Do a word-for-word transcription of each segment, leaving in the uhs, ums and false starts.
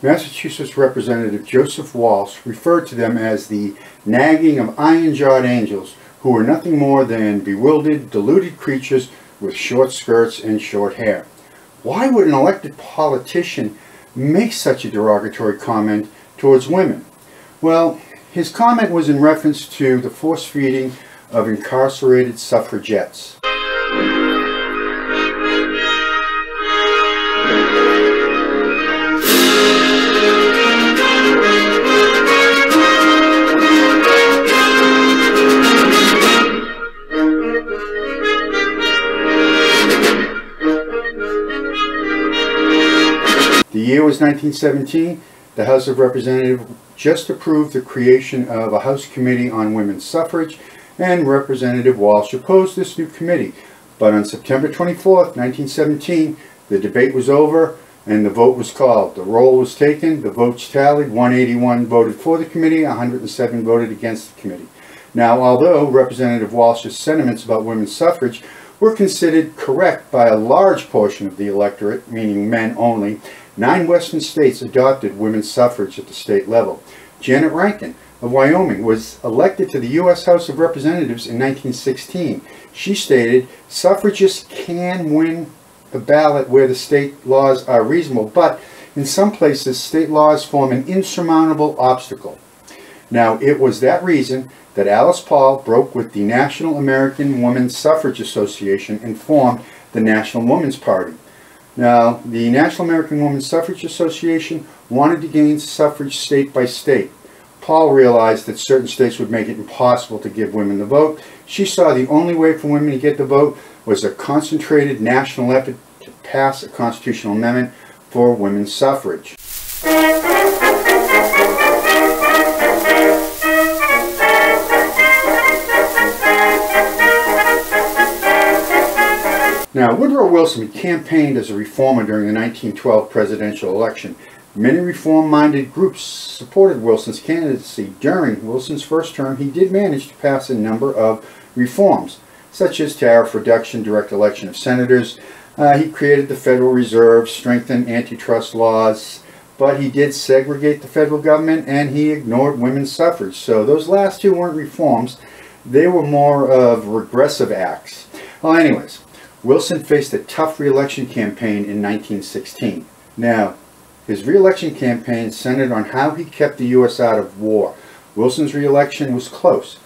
Massachusetts Representative Joseph Walsh referred to them as the nagging of iron-jawed angels, who were nothing more than bewildered, deluded creatures with short skirts and short hair. Why would an elected politician make such a derogatory comment towards women? Well, his comment was in reference to the force-feeding of incarcerated suffragettes. The year was nineteen seventeen. The House of Representatives just approved the creation of a House Committee on Women's Suffrage, and Representative Walsh opposed this new committee. But on September twenty-fourth, nineteen seventeen, the debate was over and the vote was called. The roll was taken, the votes tallied, one hundred eighty-one voted for the committee, one hundred seven voted against the committee. Now, although Representative Walsh's sentiments about women's suffrage were considered correct by a large portion of the electorate, meaning men only, nine Western states adopted women's suffrage at the state level. Janet Rankin of Wyoming was elected to the U S House of Representatives in nineteen sixteen. She stated, "Suffragists can win the ballot where the state laws are reasonable, but in some places state laws form an insurmountable obstacle." Now, it was that reason that Alice Paul broke with the National American Woman Suffrage Association and formed the National Women's Party. Now, the National American Woman Suffrage Association wanted to gain suffrage state by state. Paul realized that certain states would make it impossible to give women the vote. She saw the only way for women to get the vote was a concentrated national effort to pass a constitutional amendment for women's suffrage. Now, Woodrow Wilson campaigned as a reformer during the nineteen twelve presidential election. Many reform-minded groups supported Wilson's candidacy. During Wilson's first term, he did manage to pass a number of reforms, such as tariff reduction, direct election of senators. Uh, he created the Federal Reserve, strengthened antitrust laws, but he did segregate the federal government, and he ignored women's suffrage. So those last two weren't reforms. They were more of regressive acts. Well, anyways, Wilson faced a tough re-election campaign in nineteen sixteen. Now, his re-election campaign centered on how he kept the U S out of war. Wilson's re-election was close.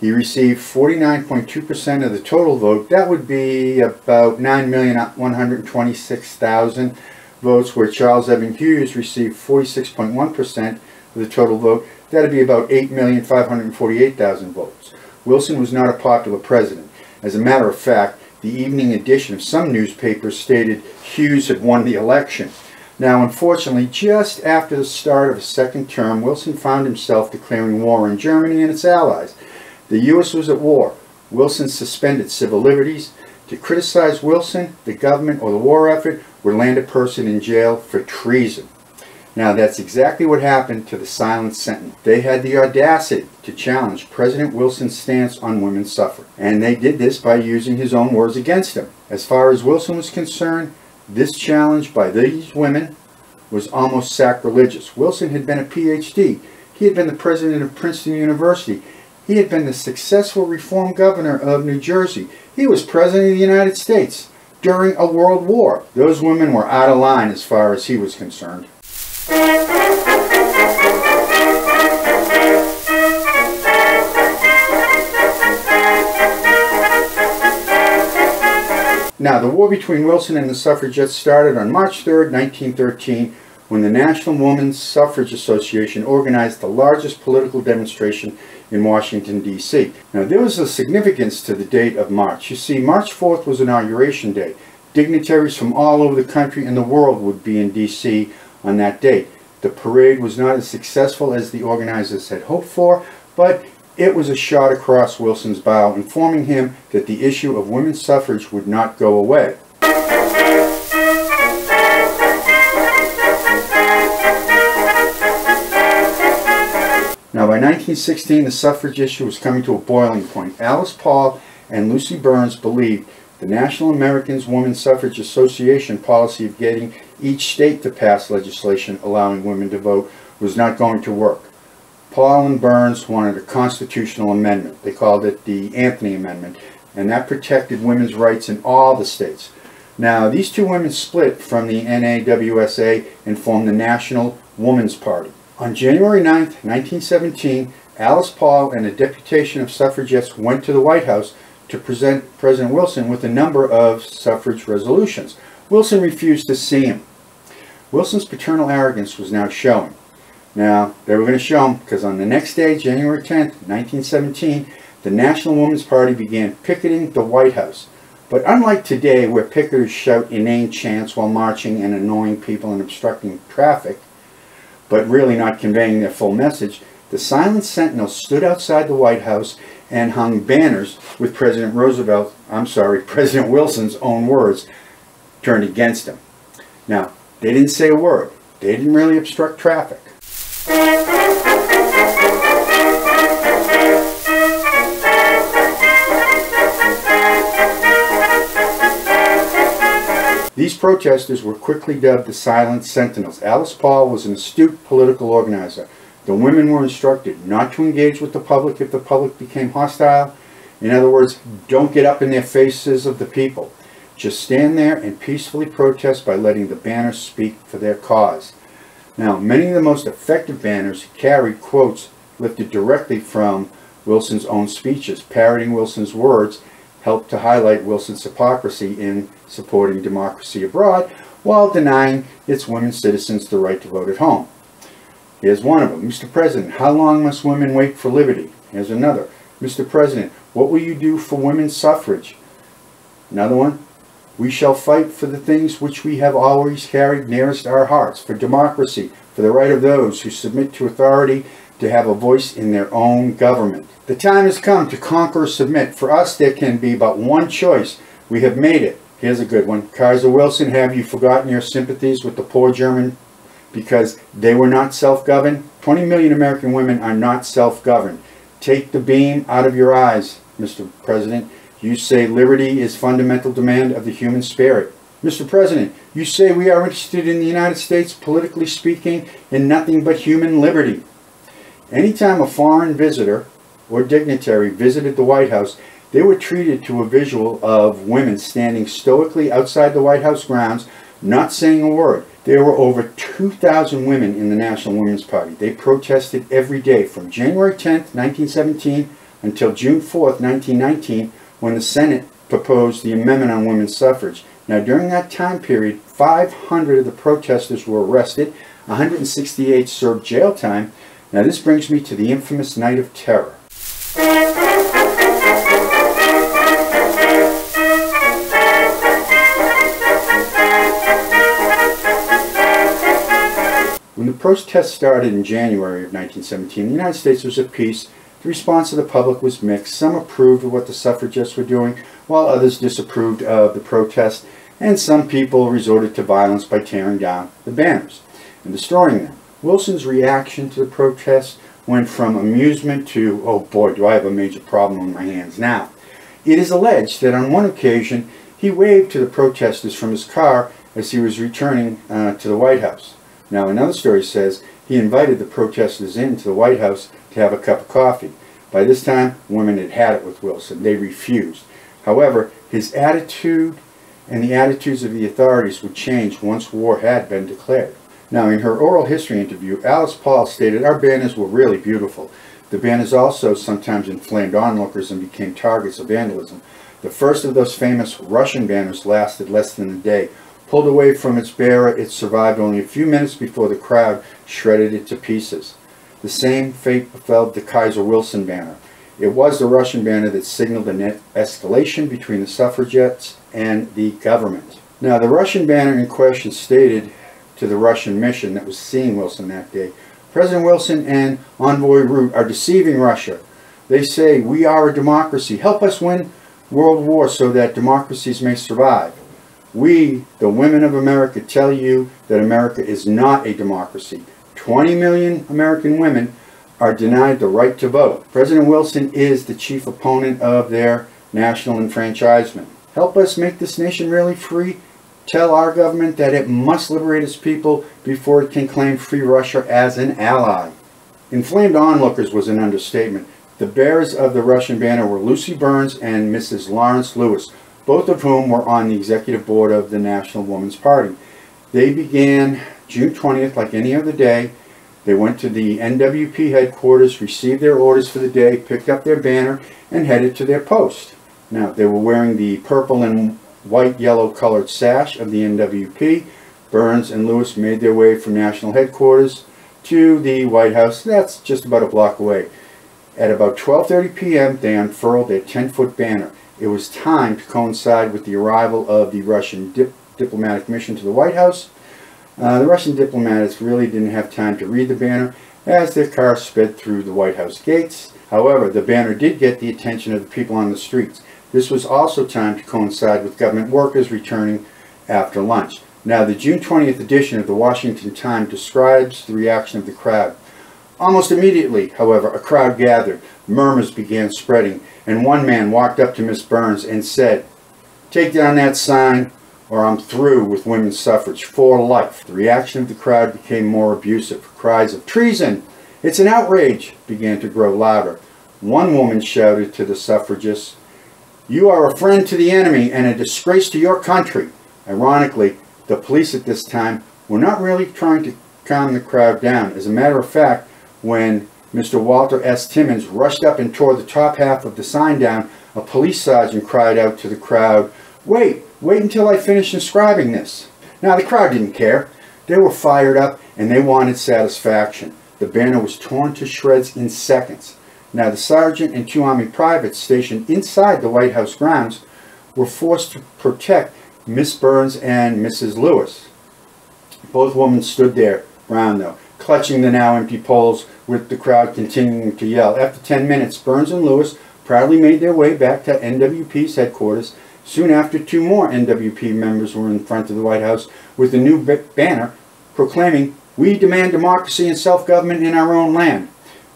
He received forty-nine point two percent of the total vote. That would be about nine million one hundred twenty-six thousand votes, where Charles Evan Hughes received forty-six point one percent of the total vote. That would be about eight million five hundred forty-eight thousand votes. Wilson was not a popular president. As a matter of fact, the evening edition of some newspapers stated Hughes had won the election. Now, unfortunately, just after the start of his second term, Wilson found himself declaring war on Germany and its allies. The U S was at war. Wilson suspended civil liberties. To criticize Wilson, the government, or the war effort would land a person in jail for treason. Now, that's exactly what happened to the Silent Sentinels. They had the audacity to challenge President Wilson's stance on women's suffrage, and they did this by using his own words against him. As far as Wilson was concerned, this challenge by these women was almost sacrilegious. Wilson had been a P H D. He had been the president of Princeton University. He had been the successful reform governor of New Jersey. He was president of the United States during a world war. Those women were out of line as far as he was concerned. Now, the war between Wilson and the suffragettes started on March third, nineteen thirteen, when the National Women's Suffrage Association organized the largest political demonstration in Washington, D C Now, there was a significance to the date of March. You see, March fourth was Inauguration Day. Dignitaries from all over the country and the world would be in D C on that date. The parade was not as successful as the organizers had hoped for, but it was a shot across Wilson's bow, informing him that the issue of women's suffrage would not go away. Now, by nineteen sixteen, the suffrage issue was coming to a boiling point. Alice Paul and Lucy Burns believed the National American Woman Suffrage Association policy of getting each state to pass legislation allowing women to vote was not going to work. Paul and Burns wanted a constitutional amendment. They called it the Anthony Amendment, and that protected women's rights in all the states. Now, these two women split from the N A W S A and formed the National Women's Party. On January ninth, nineteen seventeen, Alice Paul and a deputation of suffragettes went to the White House to present President Wilson with a number of suffrage resolutions. Wilson refused to see him. Wilson's paternal arrogance was now showing. Now, they were going to show him, because on the next day, January tenth, nineteen seventeen, the National Women's Party began picketing the White House. But unlike today, where picketers shout inane chants while marching and annoying people and obstructing traffic, but really not conveying their full message, the Silent Sentinels stood outside the White House and hung banners with President Roosevelt, I'm sorry, President Wilson's own words turned against him. Now, they didn't say a word. They didn't really obstruct traffic. These protesters were quickly dubbed the Silent Sentinels. Alice Paul was an astute political organizer. The women were instructed not to engage with the public if the public became hostile. In other words, don't get up in their faces of the people. Just stand there and peacefully protest by letting the banners speak for their cause. Now, many of the most effective banners carried quotes lifted directly from Wilson's own speeches. Parroting Wilson's words helped to highlight Wilson's hypocrisy in supporting democracy abroad while denying its women citizens the right to vote at home. Here's one of them. Mister President, how long must women wait for liberty? Here's another. Mister President, what will you do for women's suffrage? Another one. We shall fight for the things which we have always carried nearest our hearts, for democracy, for the right of those who submit to authority to have a voice in their own government. The time has come to conquer or submit. For us, there can be but one choice. We have made it. Here's a good one. Kaiser Wilson, have you forgotten your sympathies with the poor German because they were not self-governed? twenty million American women are not self-governed. Take the beam out of your eyes, Mister President. You say liberty is fundamental demand of the human spirit. Mister President, you say we are interested in the United States, politically speaking, in nothing but human liberty. Anytime a foreign visitor or dignitary visited the White House, they were treated to a visual of women standing stoically outside the White House grounds, not saying a word. There were over two thousand women in the National Women's Party. They protested every day from January tenth, nineteen seventeen until June fourth, nineteen nineteen, when the Senate proposed the Amendment on Women's Suffrage. Now, during that time period, five hundred of the protesters were arrested, one hundred sixty-eight served jail time. Now, this brings me to the infamous Night of Terror. When the protests started in January of nineteen seventeen, the United States was at peace. The response of the public was mixed. Some approved of what the suffragettes were doing, while others disapproved of the protest, and some people resorted to violence by tearing down the banners and destroying them. Wilson's reaction to the protest went from amusement to, oh boy, do I have a major problem on my hands now. It is alleged that on one occasion he waved to the protesters from his car as he was returning uh, to the White House. Now, another story says he invited the protesters into the White House to have a cup of coffee. By this time, women had had it with Wilson. They refused. However, his attitude and the attitudes of the authorities would change once war had been declared. Now, in her oral history interview, Alice Paul stated, "Our banners were really beautiful." The banners also sometimes inflamed onlookers and became targets of vandalism. The first of those famous Russian banners lasted less than a day. Pulled away from its bearer, it survived only a few minutes before the crowd shredded it to pieces. The same fate befell the Kaiser Wilson banner. It was the Russian banner that signaled an escalation between the suffragettes and the government. Now, the Russian banner in question stated to the Russian mission that was seeing Wilson that day, "President Wilson and Envoy Root are deceiving Russia. They say we are a democracy. Help us win World War so that democracies may survive. We, the women of America, tell you that America is not a democracy. twenty million American women are denied the right to vote. President Wilson is the chief opponent of their national enfranchisement. Help us make this nation really free tell our government that it must liberate its people before it can claim free Russia as an ally. Inflamed onlookers was an understatement. The bearers of the Russian banner were Lucy Burns and Missus Lawrence Lewis, both of whom were on the executive board of the National Women's Party. They began June twentieth like any other day. They went to the N W P headquarters, received their orders for the day, picked up their banner, and headed to their post. Now, they were wearing the purple and white yellow colored sash of the N W P. Burns and Lewis made their way from national headquarters to the White House. That's just about a block away. At about twelve thirty p m they unfurled their ten foot banner. It was timed to coincide with the arrival of the Russian dip diplomatic mission to the White House. Uh, the Russian diplomats really didn't have time to read the banner as their car sped through the White House gates. However, the banner did get the attention of the people on the streets. This was also timed to coincide with government workers returning after lunch. Now, the June twentieth edition of the Washington Times describes the reaction of the crowd. Almost immediately, however, a crowd gathered, murmurs began spreading, and one man walked up to Miss Burns and said, "Take down that sign, or I'm through with women's suffrage for life." The reaction of the crowd became more abusive. Cries of "Treason! It's an outrage!" began to grow louder. One woman shouted to the suffragists, "You are a friend to the enemy and a disgrace to your country." Ironically, the police at this time were not really trying to calm the crowd down. As a matter of fact, when Mister Walter S. Timmons rushed up and tore the top half of the sign down, a police sergeant cried out to the crowd, "Wait! Wait until I finish inscribing this." Now, the crowd didn't care. They were fired up and they wanted satisfaction. The banner was torn to shreds in seconds. Now, the sergeant and two Army privates stationed inside the White House grounds were forced to protect Miss Burns and Missus Lewis. Both women stood there, brown though, clutching the now empty poles, with the crowd continuing to yell. After ten minutes, Burns and Lewis proudly made their way back to N W P's headquarters. Soon after, two more N W P members were in front of the White House with a new banner proclaiming, "We demand democracy and self-government in our own land."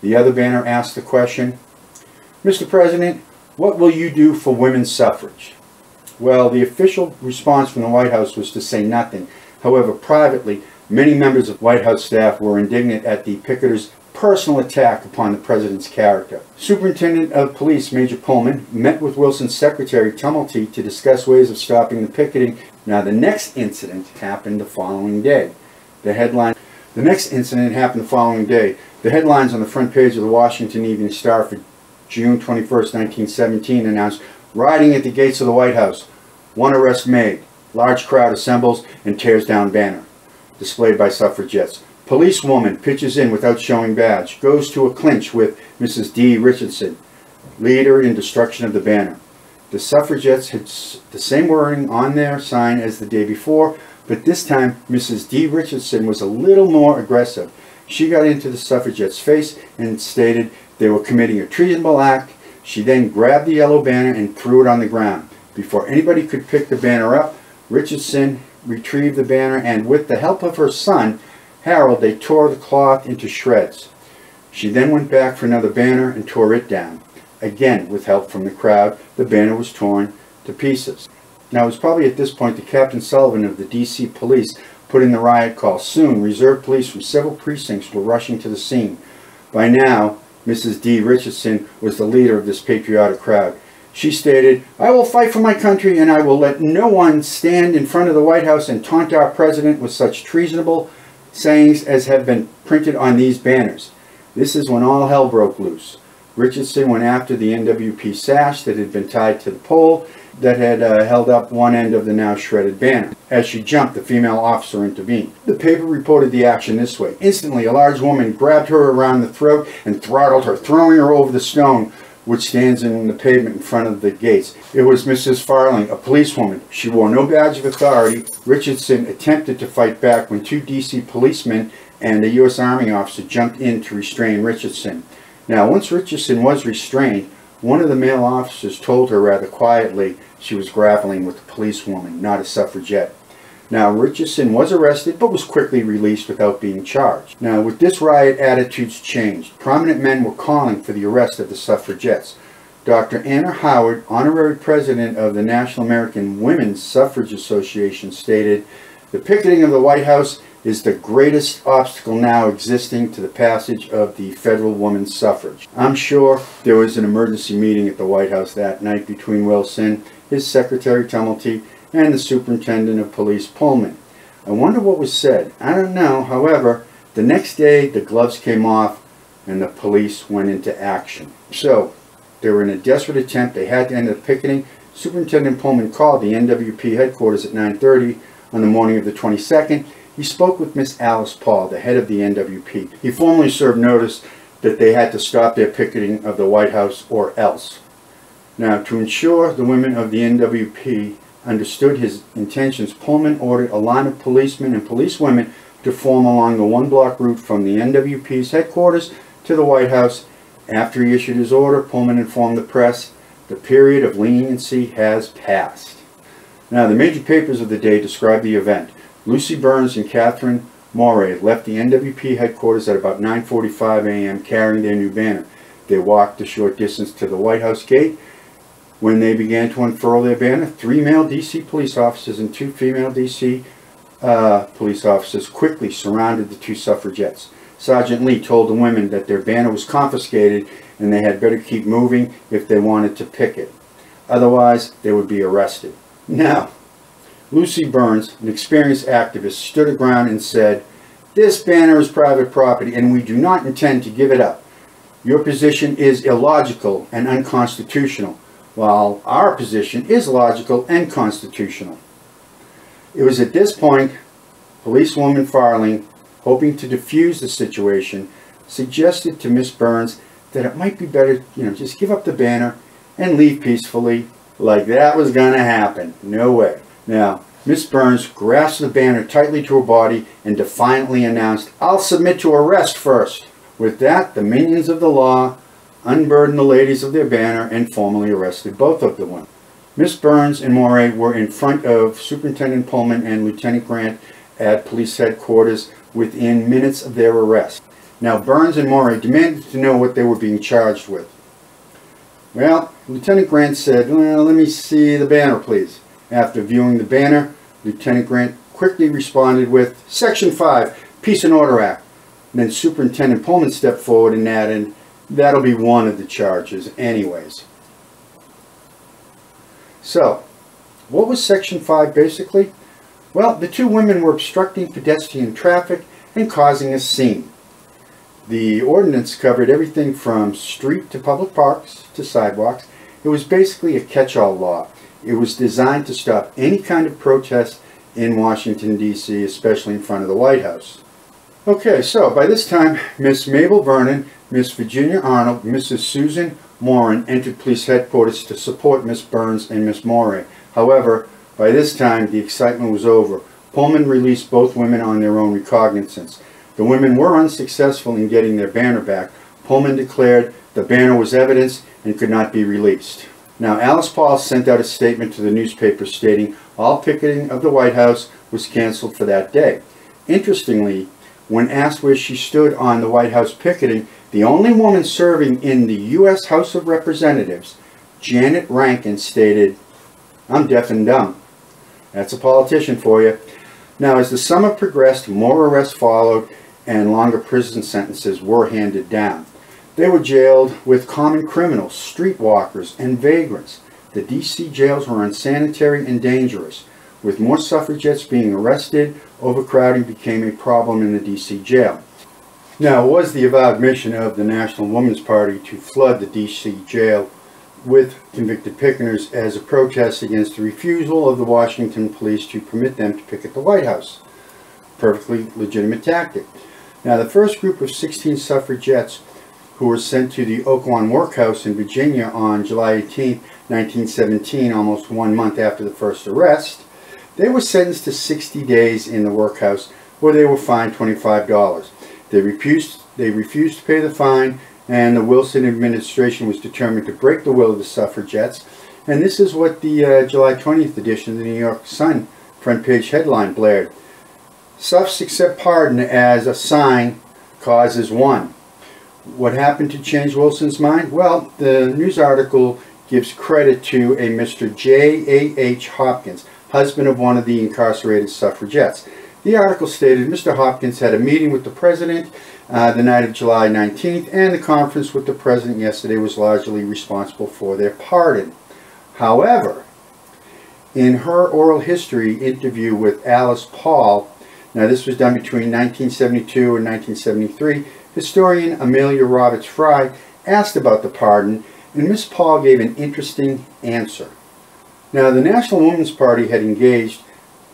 The other banner asked the question, "Mister President, what will you do for women's suffrage?" Well, the official response from the White House was to say nothing. However, privately, many members of White House staff were indignant at the picketers' personal attack upon the president's character. Superintendent of Police Major Pullman met with Wilson's secretary Tumulty to discuss ways of stopping the picketing. Now, the next incident happened the following day. The headline, the next incident happened the following day. The headlines on the front page of the Washington Evening Star for June twenty-first, nineteen seventeen announced, "Rioting at the gates of the White House. One arrest made. Large crowd assembles and tears down banner displayed by suffragettes. Policewoman pitches in without showing badge. Goes to a clinch with Missus D. Richardson, leader in destruction of the banner." The suffragettes had the same wording on their sign as the day before, but this time Missus D. Richardson was a little more aggressive. She got into the suffragettes' face and stated they were committing a treasonable act. She then grabbed the yellow banner and threw it on the ground. Before anybody could pick the banner up, Richardson retrieved the banner, and with the help of her son Harold, they tore the cloth into shreds. She then went back for another banner and tore it down. Again, with help from the crowd, the banner was torn to pieces. Now, it was probably at this point that Captain Sullivan of the D C police put in the riot call. Soon, reserve police from several precincts were rushing to the scene. By now, Missus D. Richardson was the leader of this patriotic crowd. She stated, "I will fight for my country, and I will let no one stand in front of the White House and taunt our president with such treasonable sayings as have been printed on these banners." This is when all hell broke loose. Richardson went after the N W P sash that had been tied to the pole that had uh, held up one end of the now shredded banner. As she jumped, the female officer intervened. The paper reported the action this way: "Instantly, a large woman grabbed her around the throat and throttled her, throwing her over the stone which stands in the pavement in front of the gates. It was Missus Farling, a policewoman. She wore no badge of authority." Richardson attempted to fight back when two D C policemen and a U S Army officer jumped in to restrain Richardson. Now, once Richardson was restrained, one of the male officers told her rather quietly she was grappling with a policewoman, not a suffragette. Now, Richardson was arrested but was quickly released without being charged. Now, with this riot, attitudes changed. Prominent men were calling for the arrest of the suffragettes. Doctor Anna Howard, honorary president of the National American Women Suffrage Association, stated, "The picketing of the White House is the greatest obstacle now existing to the passage of the federal woman's suffrage." I'm sure there was an emergency meeting at the White House that night between Wilson, his secretary Tumulty, and the superintendent of police Pullman. I wonder what was said. I don't know. However, the next day the gloves came off and the police went into action. So they were in a desperate attempt. They had to end the picketing. Superintendent Pullman called the N W P headquarters at nine thirty on the morning of the twenty-second. He spoke with Miss Alice Paul, the head of the N W P. He formally served notice that they had to stop their picketing of the White House or else. Now, to ensure the women of the N W P understood his intentions, Pullman ordered a line of policemen and policewomen to form along the one-block route from the N W P's headquarters to the White House. After he issued his order, Pullman informed the press, "The period of leniency has passed." Now, the major papers of the day described the event. Lucy Burns and Katherine Morey left the N W P headquarters at about nine forty-five a m carrying their new banner. They walked a short distance to the White House gate. When they began to unfurl their banner, three male D C police officers and two female D C uh, police officers quickly surrounded the two suffragettes. Sergeant Lee told the women that their banner was confiscated and they had better keep moving if they wanted to picket. Otherwise, they would be arrested. Now, Lucy Burns, an experienced activist, stood aground and said, "This banner is private property and we do not intend to give it up. Your position is illogical and unconstitutional, while our position is logical and constitutional." It was at this point, policewoman Farling, hoping to defuse the situation, suggested to Miss Burns that it might be better, you know, just give up the banner and leave peacefully, like that was going to happen. No way. Now, Miss Burns grasped the banner tightly to her body and defiantly announced, "I'll submit to arrest first." With that, the minions of the law unburdened the ladies of their banner and formally arrested both of the women. Miss Burns and Morey were in front of Superintendent Pullman and Lieutenant Grant at police headquarters within minutes of their arrest. Now, Burns and Morey demanded to know what they were being charged with. Well, Lieutenant Grant said, "Well, let me see the banner, please." After viewing the banner, Lieutenant Grant quickly responded with, Section five, Peace and Order Act. And then Superintendent Pullman stepped forward and added, "That'll be one of the charges anyways." So, what was Section five basically? Well, the two women were obstructing pedestrian traffic and causing a scene. The ordinance covered everything from street to public parks to sidewalks. It was basically a catch-all law. It was designed to stop any kind of protest in Washington, D C, especially in front of the White House. Okay, so by this time, Miss Mabel Vernon, Miss Virginia Arnold, Missus Susan Morin entered police headquarters to support Miss Burns and Miss Morey. However, by this time, the excitement was over. Pullman released both women on their own recognizance. The women were unsuccessful in getting their banner back. Pullman declared the banner was evidence and could not be released. Now, Alice Paul sent out a statement to the newspaper stating all picketing of the White House was canceled for that day. Interestingly, when asked where she stood on the White House picketing, the only woman serving in the U S House of Representatives, Janet Rankin, stated, "I'm deaf and dumb." That's a politician for you. Now, as the summer progressed, more arrests followed and longer prison sentences were handed down. They were jailed with common criminals, streetwalkers, and vagrants. The D C jails were unsanitary and dangerous. With more suffragettes being arrested, overcrowding became a problem in the D C jail. Now, it was the avowed mission of the National Women's Party to flood the D C jail with convicted picketers as a protest against the refusal of the Washington police to permit them to picket the White House. Perfectly legitimate tactic. Now, the first group of sixteen suffragettes who were sent to the Occoquan workhouse in Virginia on July eighteenth, nineteen seventeen, almost one month after the first arrest, they were sentenced to sixty days in the workhouse where they were fined twenty-five dollars. They refused, they refused to pay the fine, and the Wilson administration was determined to break the will of the suffragettes. And this is what the uh, July twentieth edition of the New York Sun front page headline blared. "Suffs accept pardon as a sign causes one." What happened to change Wilson's mind? Well, the news article gives credit to a Mister J A H Hopkins, husband of one of the incarcerated suffragettes. The article stated Mister Hopkins had a meeting with the president uh, the night of July nineteenth, and the conference with the president yesterday was largely responsible for their pardon. However, in her oral history interview with Alice Paul, now this was done between nineteen seventy-two and nineteen seventy-three, historian Amelia Roberts Fry asked about the pardon, and Miss Paul gave an interesting answer. Now, the National Women's Party had engaged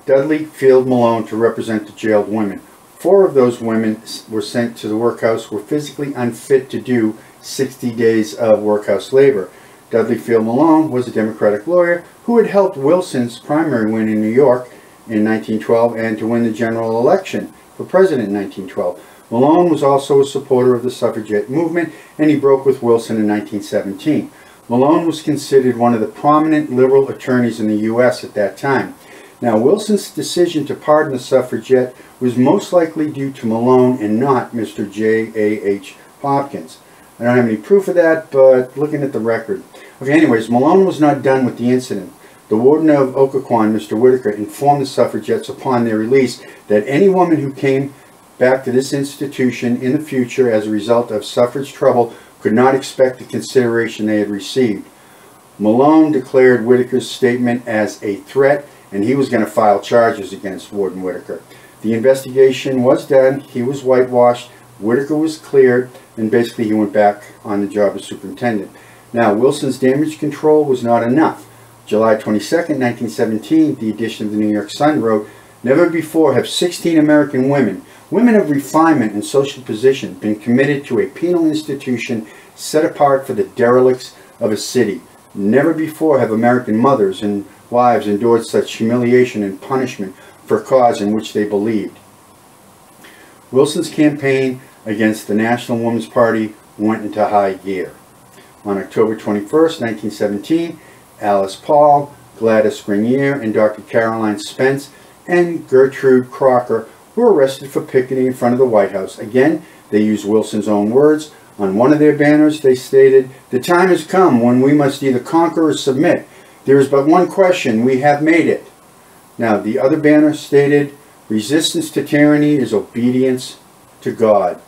Dudley Field Malone to represent the jailed women. Four of those women were sent to the workhouse, were physically unfit to do sixty days of workhouse labor. Dudley Field Malone was a Democratic lawyer who had helped Wilson's primary win in New York in nineteen twelve and to win the general election for president in nineteen twelve. Malone was also a supporter of the suffragette movement, and he broke with Wilson in nineteen seventeen. Malone was considered one of the prominent liberal attorneys in the U S at that time. Now, Wilson's decision to pardon the suffragette was most likely due to Malone and not Mister J A H Hopkins. I don't have any proof of that, but looking at the record. Okay, anyways, Malone was not done with the incident. The warden of Occoquan, Mister Whitaker, informed the suffragettes upon their release that any woman who came back to this institution in the future as a result of suffrage trouble could not expect the consideration they had received. Malone declared Whitaker's statement as a threat, and he was going to file charges against Warden Whitaker. The investigation was done, he was whitewashed, Whitaker was cleared, and basically he went back on the job as superintendent. Now, Wilson's damage control was not enough. July twenty-second, nineteen seventeen, the edition of the New York Sun wrote, "Never before have sixteen American women, women of refinement and social position, been committed to a penal institution set apart for the derelicts of a city. Never before have American mothers and wives endured such humiliation and punishment for a cause in which they believed." Wilson's campaign against the National Woman's Party went into high gear. On October twenty-first, nineteen seventeen, Alice Paul, Gladys Grenier, and Doctor Caroline Spence and Gertrude Crocker were arrested for picketing in front of the White House. Again, they used Wilson's own words. On one of their banners, they stated, "The time has come when we must either conquer or submit. There is but one question, we have made it." Now, the other banner stated, "Resistance to tyranny is obedience to God."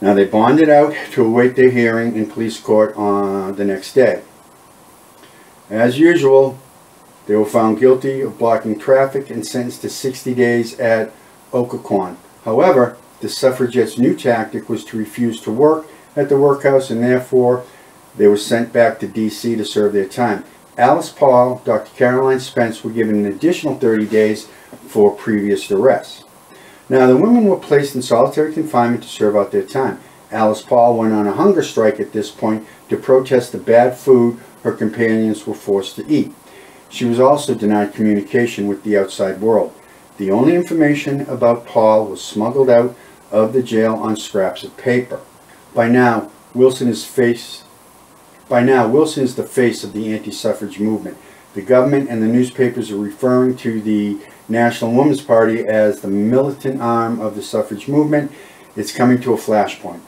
Now, they bonded out to await their hearing in police court on the next day. As usual, they were found guilty of blocking traffic and sentenced to sixty days at Occoquan. However, the suffragettes' new tactic was to refuse to work at the workhouse, and therefore they were sent back to D C to serve their time. Alice Paul, Doctor Caroline Spence were given an additional thirty days for previous arrests. Now, the women were placed in solitary confinement to serve out their time. Alice Paul went on a hunger strike at this point to protest the bad food her companions were forced to eat. She was also denied communication with the outside world. The only information about Paul was smuggled out of the jail on scraps of paper. By now, Wilson is face By now, Wilson is the face of the anti-suffrage movement. The government and the newspapers are referring to the National Women's Party as the militant arm of the suffrage movement. It's coming to a flashpoint.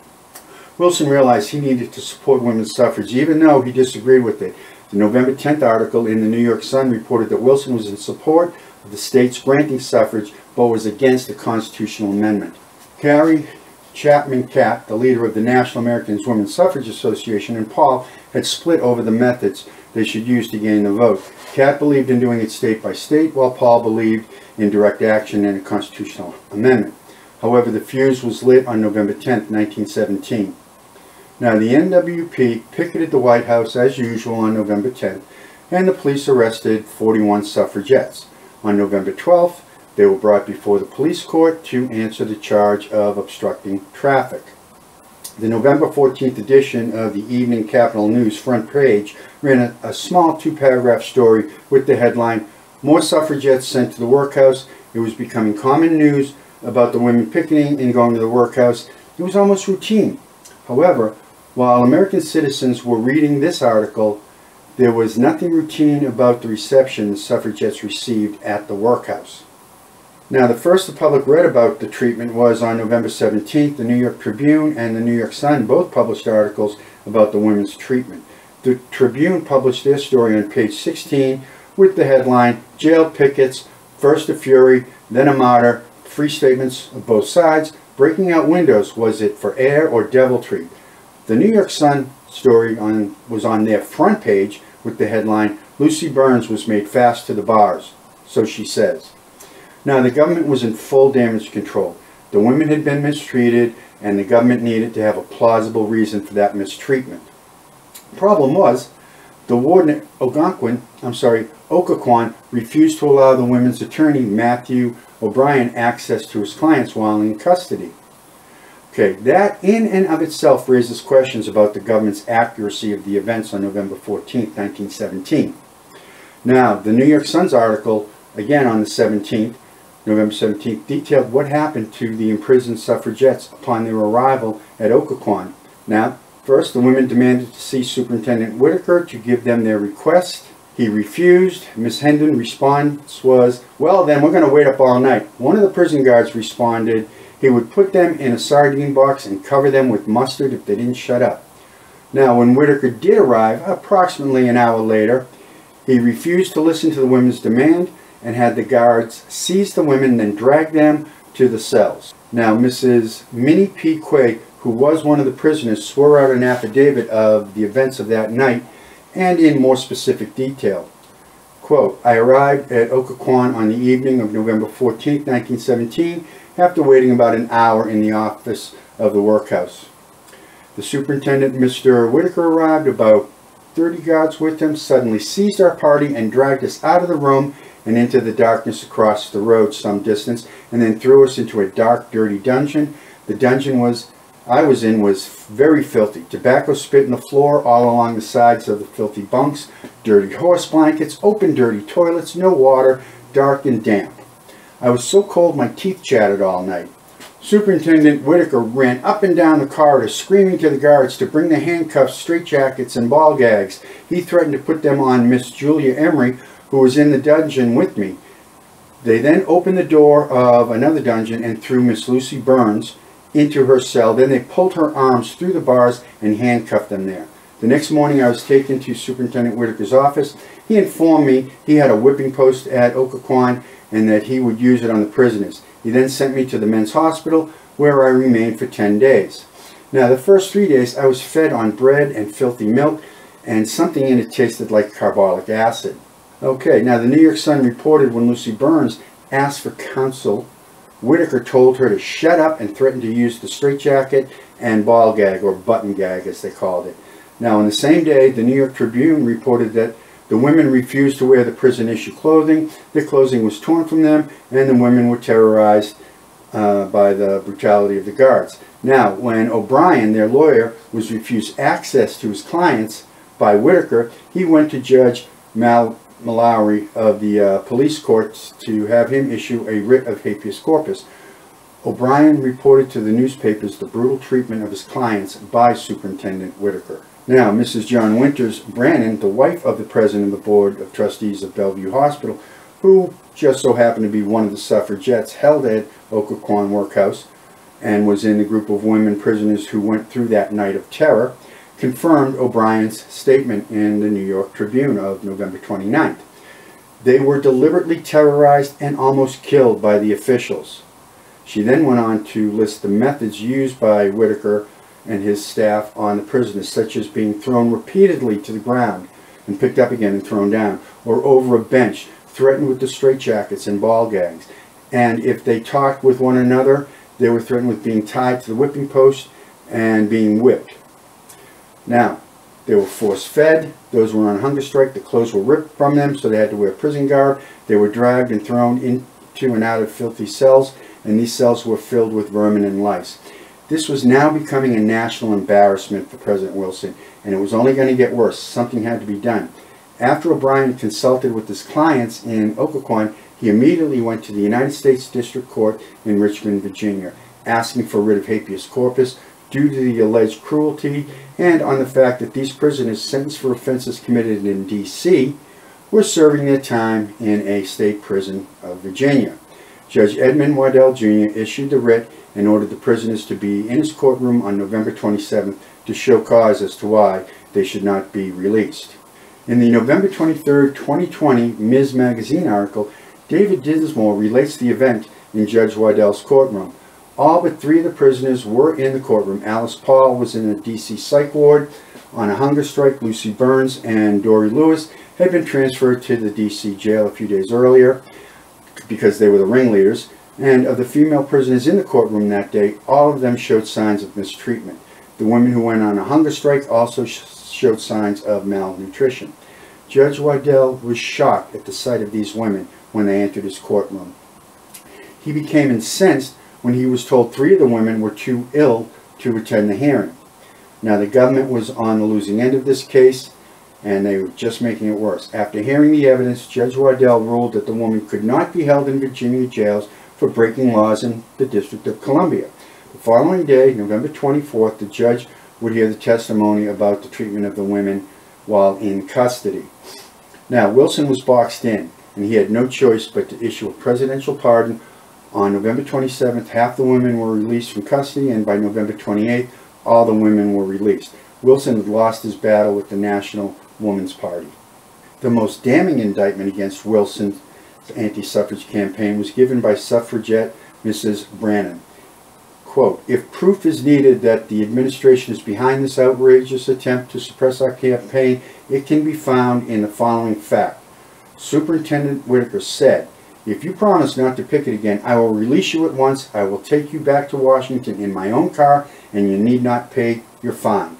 Wilson realized he needed to support women's suffrage, even though he disagreed with it. The November tenth article in the New York Sun reported that Wilson was in support of the states granting suffrage, but was against the constitutional amendment. Carrie Chapman Catt, the leader of the National American Woman Suffrage Association, and Paul had split over the methods they should use to gain the vote. Catt believed in doing it state by state, while Paul believed in direct action and a constitutional amendment. However, the fuse was lit on November tenth, nineteen seventeen. Now, the N W P picketed the White House as usual on November tenth, and the police arrested forty-one suffragettes. On November twelfth, they were brought before the police court to answer the charge of obstructing traffic. The November fourteenth edition of the Evening Capital News front page ran a, a small two-paragraph story with the headline, "More Suffragettes Sent to the Workhouse." It was becoming common news about the women picketing and going to the workhouse. It was almost routine. However, while American citizens were reading this article, there was nothing routine about the reception the suffragettes received at the workhouse. Now, the first the public read about the treatment was on November seventeenth. The New York Tribune and the New York Sun both published articles about the women's treatment. The Tribune published their story on page sixteen with the headline, "Jail Pickets, First a Fury, Then a Martyr, Free Statements of Both Sides, Breaking Out Windows, Was It for Air or Deviltry?" The New York Sun story on, was on their front page with the headline, "Lucy Burns was made fast to the bars, so she says." Now, the government was in full damage control. The women had been mistreated, and the government needed to have a plausible reason for that mistreatment. The problem was, the warden Algonquin, I'm sorry, Occoquan refused to allow the women's attorney, Matthew O'Brien, access to his clients while in custody. Okay, that in and of itself raises questions about the government's accuracy of the events on November fourteenth, nineteen seventeen. Now, the New York Sun's article, again on the seventeenth, November seventeenth, detailed what happened to the imprisoned suffragettes upon their arrival at Occoquan. Now, first, the women demanded to see Superintendent Whitaker to give them their request. He refused. Miss Hendon's response was, "Well, then we're going to wait up all night." One of the prison guards responded he would put them in a sardine box and cover them with mustard if they didn't shut up. Now, when Whitaker did arrive, approximately an hour later, he refused to listen to the women's demand and had the guards seize the women, then drag them to the cells. Now, Missus Minnie P. Quay, who was one of the prisoners, swore out an affidavit of the events of that night and in more specific detail. Quote, "I arrived at Occoquan on the evening of November fourteenth, nineteen seventeen, after waiting about an hour in the office of the workhouse. The superintendent, Mister Whitaker, arrived. About thirty guards with him suddenly seized our party and dragged us out of the room and into the darkness across the road some distance, and then threw us into a dark, dirty dungeon. The dungeon was I was in was very filthy. Tobacco spit in the floor all along the sides of the filthy bunks, dirty horse blankets, open dirty toilets, no water, dark and damp. I was so cold my teeth chattered all night. Superintendent Whitaker ran up and down the corridor screaming to the guards to bring the handcuffs, straitjackets, and ball gags. He threatened to put them on Miss Julia Emery, who was in the dungeon with me. They then opened the door of another dungeon and threw Miss Lucy Burns into her cell. Then they pulled her arms through the bars and handcuffed them there. The next morning I was taken to Superintendent Whitaker's office. He informed me he had a whipping post at Occoquan and that he would use it on the prisoners. He then sent me to the men's hospital, where I remained for ten days. Now, the first three days I was fed on bread and filthy milk, and something in it tasted like carbolic acid." Okay, now the New York Sun reported when Lucy Burns asked for counsel, Whitaker told her to shut up and threatened to use the straitjacket and ball gag, or button gag as they called it. Now, on the same day, the New York Tribune reported that the women refused to wear the prison issue clothing, the clothing was torn from them, and the women were terrorized uh, by the brutality of the guards. Now, when O'Brien, their lawyer, was refused access to his clients by Whitaker, he went to Judge Mal Mallory of the uh, police courts to have him issue a writ of habeas corpus. O'Brien reported to the newspapers the brutal treatment of his clients by Superintendent Whitaker. Now, Missus John Winters Brannon, the wife of the president of the Board of Trustees of Bellevue Hospital, who just so happened to be one of the suffragettes held at Occoquan Workhouse and was in the group of women prisoners who went through that night of terror, confirmed O'Brien's statement in the New York Tribune of November twenty-ninth. "They were deliberately terrorized and almost killed by the officials." She then went on to list the methods used by Whitaker and his staff on the prisoners, such as being thrown repeatedly to the ground and picked up again and thrown down, or over a bench, threatened with the straitjackets and ball gags. And if they talked with one another, they were threatened with being tied to the whipping post and being whipped. Now, they were force-fed. Those were on hunger strike. The clothes were ripped from them, so they had to wear prison guard. They were dragged and thrown into and out of filthy cells, and these cells were filled with vermin and lice. This was now becoming a national embarrassment for President Wilson, and it was only going to get worse. Something had to be done. After O'Brien consulted with his clients in Occoquan, he immediately went to the United States District Court in Richmond, Virginia, asking for writ of habeas corpus due to the alleged cruelty and on the fact that these prisoners sentenced for offenses committed in D C were serving their time in a state prison of Virginia. Judge Edmund Waddell Junior issued the writ and ordered the prisoners to be in his courtroom on November twenty-seventh to show cause as to why they should not be released. In the November twenty-third, twenty twenty Miz Magazine article, David Dinsmore relates the event in Judge Waddell's courtroom. All but three of the prisoners were in the courtroom. Alice Paul was in a D C psych ward on a hunger strike. Lucy Burns and Dory Lewis had been transferred to the D C jail a few days earlier because they were the ringleaders, and of the female prisoners in the courtroom that day, all of them showed signs of mistreatment. The women who went on a hunger strike also sh showed signs of malnutrition. Judge Waddell was shocked at the sight of these women when they entered his courtroom. He became incensed when he was told three of the women were too ill to attend the hearing. Now, the government was on the losing end of this case, and they were just making it worse. After hearing the evidence, Judge Waddell ruled that the woman could not be held in Virginia jails for breaking laws in the District of Columbia. The following day, November twenty-fourth, the judge would hear the testimony about the treatment of the women while in custody. Now, Wilson was boxed in, and he had no choice but to issue a presidential pardon. On November twenty-seventh, half the women were released from custody, and by November twenty-eighth, all the women were released. Wilson had lost his battle with the National Women's Party. The most damning indictment against Wilson's anti-suffrage campaign was given by suffragette Missus Brannan. Quote, "If proof is needed that the administration is behind this outrageous attempt to suppress our campaign, it can be found in the following fact. Superintendent Whitaker said, 'If you promise not to picket again, I will release you at once. I will take you back to Washington in my own car, and you need not pay your fine.'"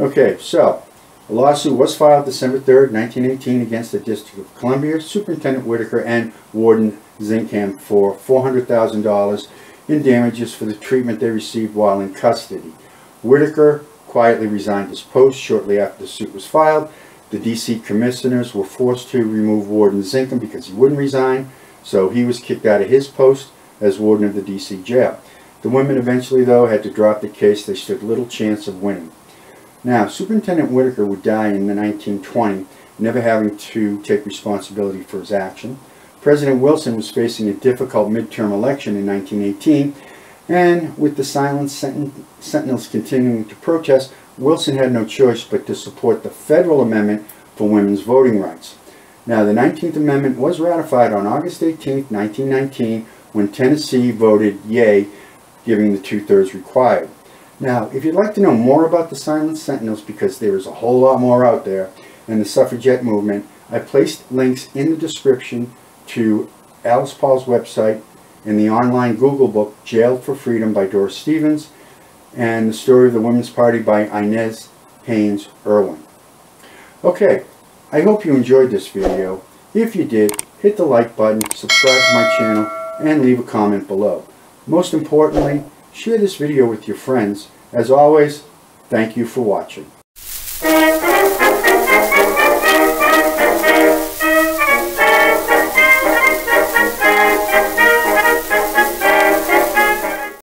Okay, so a lawsuit was filed December third, nineteen eighteen against the District of Columbia, Superintendent Whitaker, and Warden Zinkham for four hundred thousand dollars in damages for the treatment they received while in custody. Whitaker quietly resigned his post shortly after the suit was filed. The D C commissioners were forced to remove Warden Zinkham because he wouldn't resign, so he was kicked out of his post as warden of the D C jail. The women eventually, though, had to drop the case. They stood little chance of winning. Now, Superintendent Whitaker would die in nineteen twenty, never having to take responsibility for his action. President Wilson was facing a difficult midterm election in nineteen eighteen, and with the Silent Sentinels continuing to protest, Wilson had no choice but to support the federal amendment for women's voting rights. Now, the nineteenth Amendment was ratified on August eighteenth, nineteen nineteen, when Tennessee voted yay, giving the two-thirds required. Now, if you'd like to know more about the Silent Sentinels, because there is a whole lot more out there, and the suffragette movement, I placed links in the description to Alice Paul's website and the online Google book, Jailed for Freedom by Doris Stevens, and The Story of the Women's Party by Inez Haynes Irwin. Okay, I hope you enjoyed this video. If you did, hit the like button, subscribe to my channel, and leave a comment below. Most importantly, share this video with your friends. As always, thank you for watching.